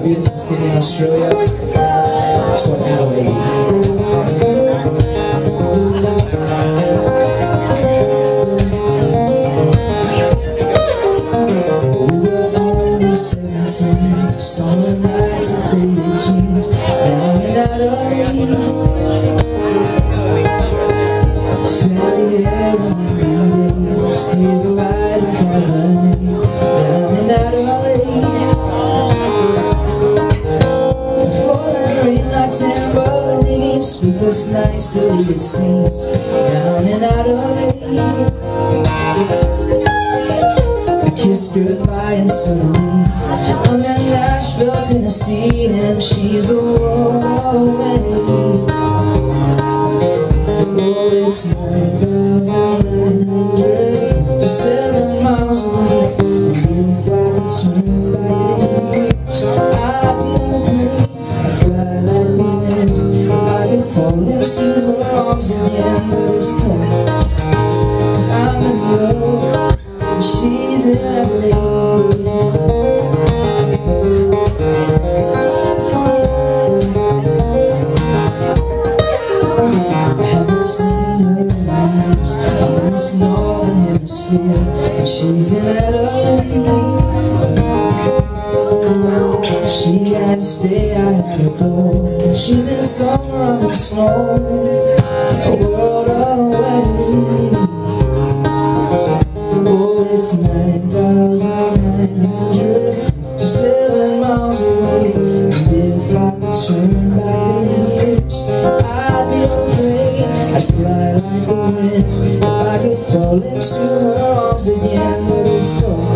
a beautiful city in Australia. It's called Adelaide. Sleepless nights till it seems down and out of me. I kissed goodbye and suddenly I'm in Nashville, Tennessee, and she's a woman. Oh, it's 9,957 miles away, and if I could turn back in, so I'd be in the plane. I fly like the wind. Fall into her arms in the end of this time, 'cause I'm in love and she's in Adelaide. I haven't seen her in years, I'm in this northern hemisphere, and she's in Adelaide. She had to stay, I had to go. She's in summer, I'm in snow, a world away. Oh, it's 9,957 miles away, and if I could turn back the years, I'd be on the plane. I'd fly like the wind if I could fall into her arms again. But it's tough.